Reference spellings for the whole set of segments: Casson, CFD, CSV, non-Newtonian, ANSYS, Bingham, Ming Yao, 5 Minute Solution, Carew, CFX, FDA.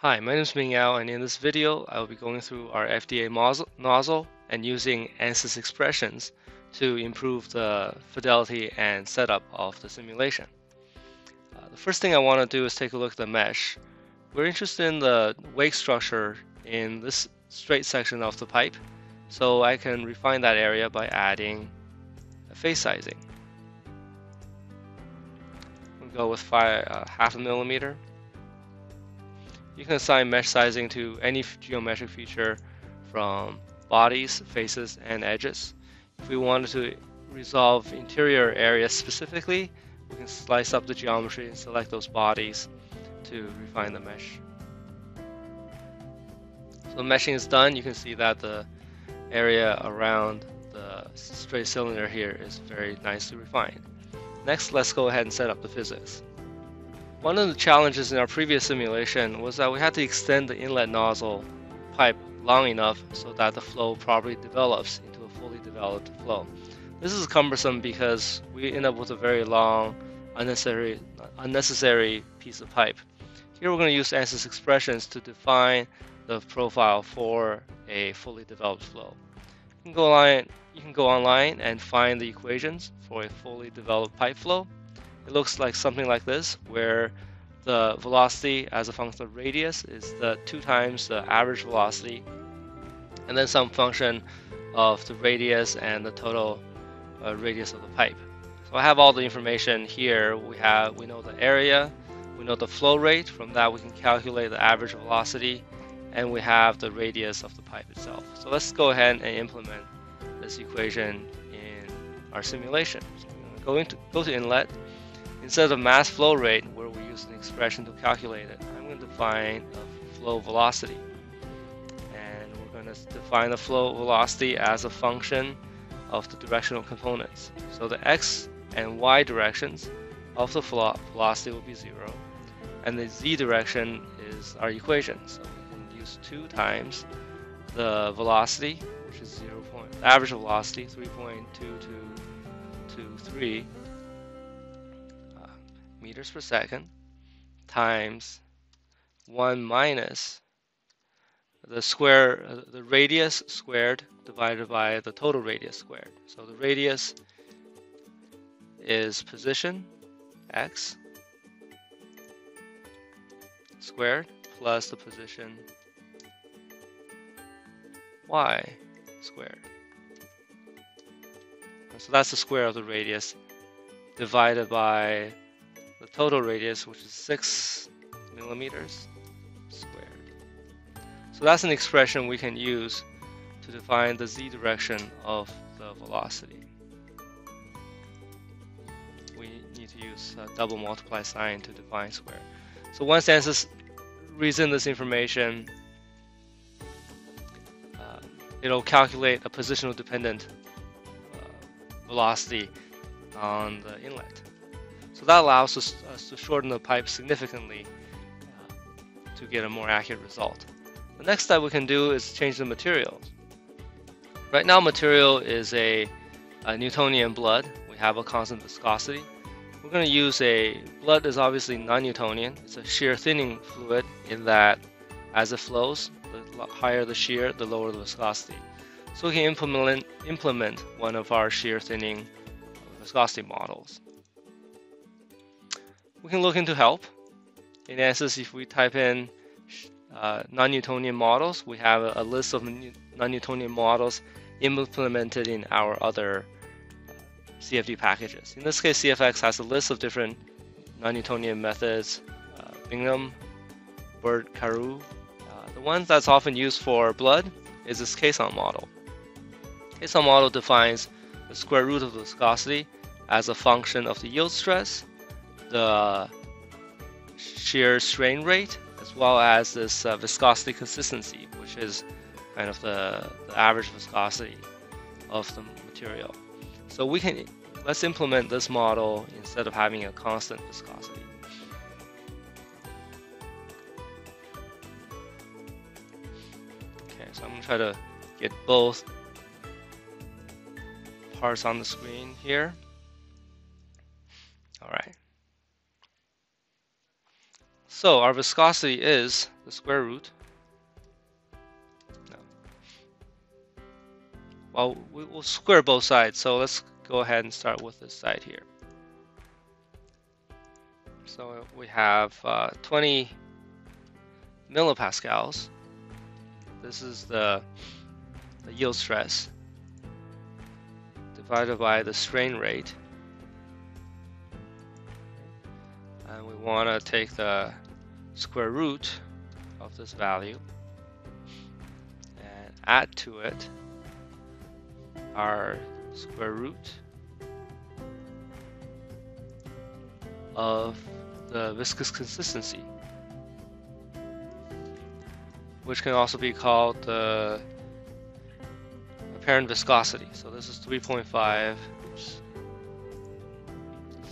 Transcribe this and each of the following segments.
Hi, my name is Ming Yao, and in this video, I will be going through our FDA nozzle and using ANSYS expressions to improve the fidelity and setup of the simulation. The first thing I want to do is take a look at the mesh. We're interested in the wake structure in this straight section of the pipe, so I can refine that area by adding a face sizing. We'll go with 0.5 mm. You can assign mesh sizing to any geometric feature from bodies, faces, and edges. If we wanted to resolve interior areas specifically, we can slice up the geometry and select those bodies to refine the mesh. So the meshing is done. You can see that the area around the straight cylinder here is very nicely refined. Next, let's go ahead and set up the physics. One of the challenges in our previous simulation was that we had to extend the inlet nozzle pipe long enough so that the flow properly develops into a fully developed flow. This is cumbersome because we end up with a very long, unnecessary piece of pipe. Here we're going to use ANSYS expressions to define the profile for a fully developed flow. You can go online and find the equations for a fully developed pipe flow. It looks like something like this, where the velocity as a function of radius is the 2 times the average velocity, and then some function of the radius and the total radius of the pipe. So I have all the information here. We know the area, we know the flow rate. From that, we can calculate the average velocity, and we have the radius of the pipe itself. So let's go ahead and implement this equation in our simulation. So I'm going to go to inlet. Instead of mass flow rate, where we use an expression to calculate it, I'm going to define a flow velocity. And we're going to define the flow velocity as a function of the directional components. So the x and y directions of the velocity will be 0. And the z direction is our equation. So we can use 2 times the velocity, which is average velocity, 3.2223. Meters per second, times 1 minus the radius squared divided by the total radius squared. So the radius is position x squared plus the position y squared. So that's the square of the radius divided by the total radius, which is 6 mm squared. So that's an expression we can use to define the z direction of the velocity. We need to use a double multiply sign to define square. So once ANSYS reads in this information, it'll calculate a positional dependent velocity on the inlet. So that allows us to shorten the pipe significantly to get a more accurate result. The next step we can do is change the material. Right now, material is a Newtonian blood. We have a constant viscosity. We're going to use blood is obviously non-Newtonian. It's a shear thinning fluid in that as it flows, the higher the shear, the lower the viscosity. So we can implement one of our shear thinning viscosity models. We can look into help. In ANSYS, if we type in non-Newtonian models, we have a list of non-Newtonian models implemented in our other CFD packages. In this case, CFX has a list of different non-Newtonian methods, Bingham, Bird, Carew. The one that's often used for blood is this Casson model. Casson model defines the square root of the viscosity as a function of the yield stress, the shear strain rate, as well as this viscosity consistency, which is kind of the average viscosity of the material. So let's implement this model instead of having a constant viscosity. Okay, so I'm going to try to get both parts on the screen here. All right. So our viscosity is the square root. Well, we'll square both sides, so let's go ahead and start with this side here. So we have 20 millipascals. This is the yield stress divided by the strain rate. And we want to take the square root of this value and add to it our square root of the viscous consistency, which can also be called the apparent viscosity. So this is 3.5.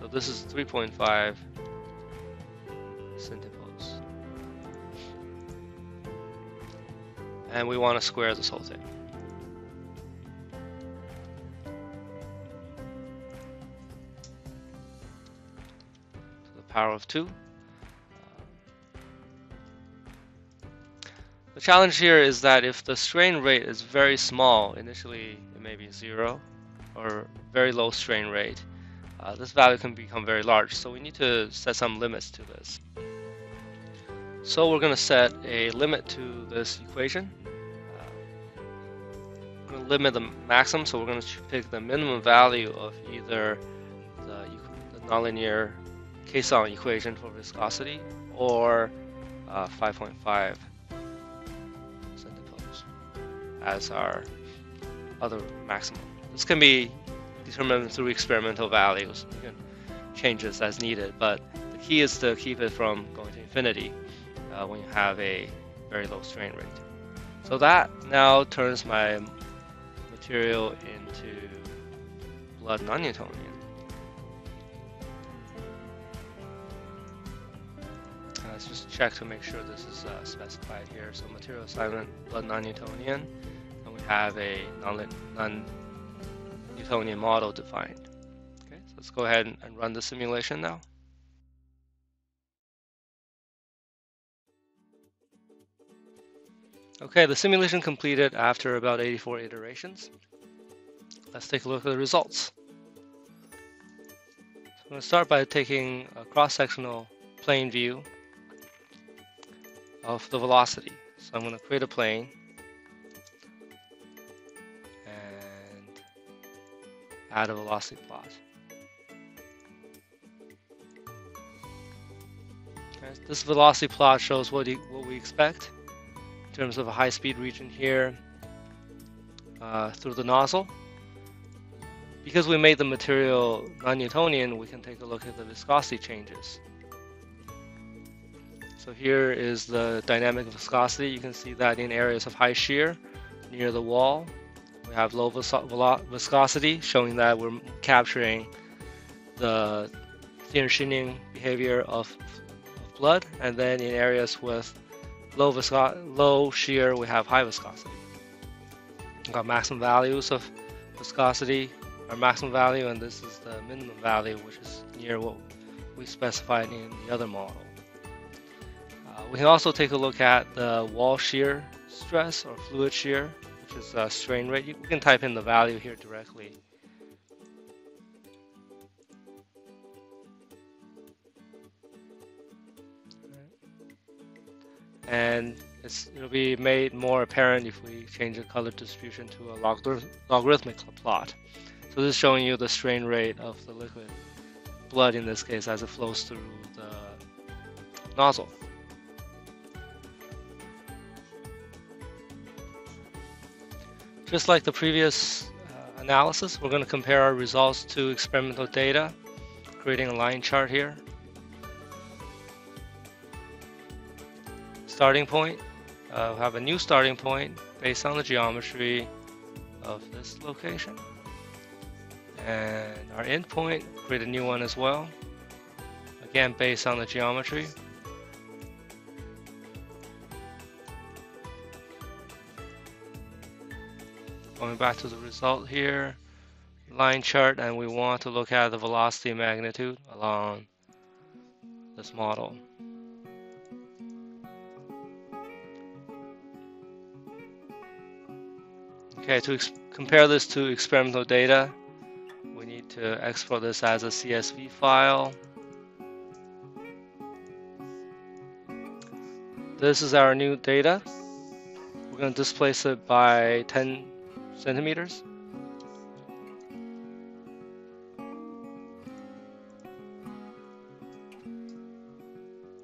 So this is 3.5 centipoles. And we want to square this whole thing. Power of 2. The challenge here is that if the strain rate is very small, initially it may be 0 or very low strain rate, this value can become very large, so we need to set some limits to this. So we're going to set a limit to this equation. We're going to limit the maximum, so we're going to pick the minimum value of either the nonlinear Casson equation for viscosity or 5.5 centipoles as our other maximum. This can be determined through experimental values. You can change this as needed, but the key is to keep it from going to infinity when you have a very low strain rate. So that now turns my material into blood non-Newtonian. Let's just check to make sure this is specified here. So material assignment, blood non-Newtonian, and we have a non-Newtonian model defined. Okay, so let's go ahead and run the simulation now. Okay, the simulation completed after about 84 iterations. Let's take a look at the results. So I'm going to start by taking a cross-sectional plane view of the velocity. So I'm going to create a plane and add a velocity plot. Okay, so this velocity plot shows what we expect in terms of a high-speed region here through the nozzle. Because we made the material non-Newtonian, we can take a look at the viscosity changes. So here is the dynamic viscosity. You can see that in areas of high shear near the wall, we have low viscosity, showing that we're capturing the thin shimming behavior of blood. And then in areas with low shear, we have high viscosity. We've got maximum values of viscosity, our maximum value, and this is the minimum value, which is near what we specified in the other model. We can also take a look at the wall shear stress or fluid shear, which is strain rate. You can type in the value here directly. And it'll be made more apparent if we change the color distribution to a logarithmic plot. So this is showing you the strain rate of the liquid blood in this case as it flows through the nozzle. Just like the previous analysis, we're going to compare our results to experimental data, creating a line chart here. Starting point, we have a new starting point based on the geometry of this location. And our end point, create a new one as well, again based on the geometry. Going back to the result here, line chart, and we want to look at the velocity magnitude along this model. Okay, to compare this to experimental data, we need to export this as a CSV file. This is our new data. We're going to displace it by 10 centimeters.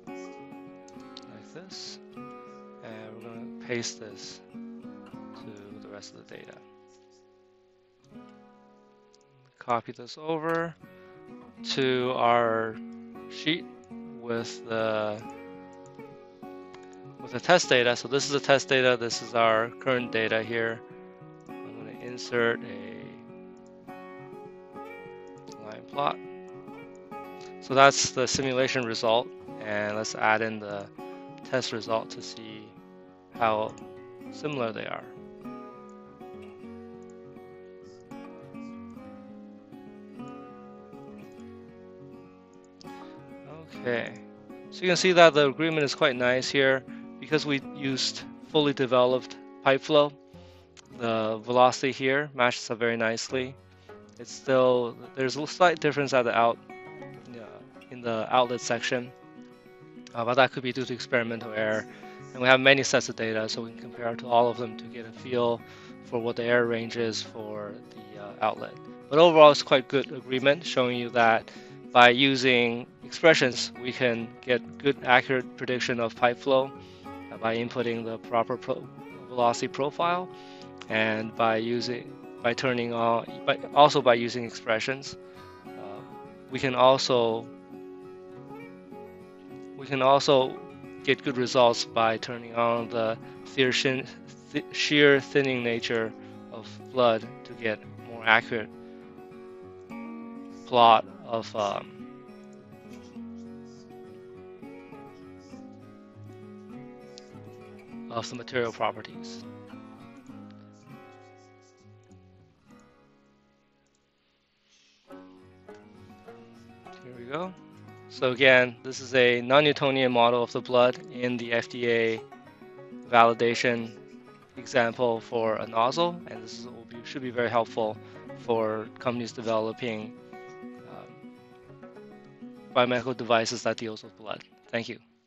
Like this. And we're going to paste this to the rest of the data. Copy this over to our sheet with the test data. So this is the test data. This is our current data here. I'm going to insert a line plot. So that's the simulation result, and let's add in the test result to see how similar they are. Okay, so you can see that the agreement is quite nice here. Because we used fully developed pipe flow, the velocity here matches up very nicely. It's still, there's a slight difference at the outlet section, but that could be due to experimental error. And we have many sets of data, so we can compare to all of them to get a feel for what the error range is for the outlet. But overall, it's quite good agreement, showing you that by using expressions, we can get good accurate prediction of pipe flow by inputting the proper velocity profile, and by using expressions, we can also get good results by turning on the shear thinning nature of flood to get more accurate plot of the material properties. Here we go. So again, this is a non-Newtonian model of the blood in the FDA validation example for a nozzle, and this should be very helpful for companies developing biomedical devices that deals with blood. Thank you.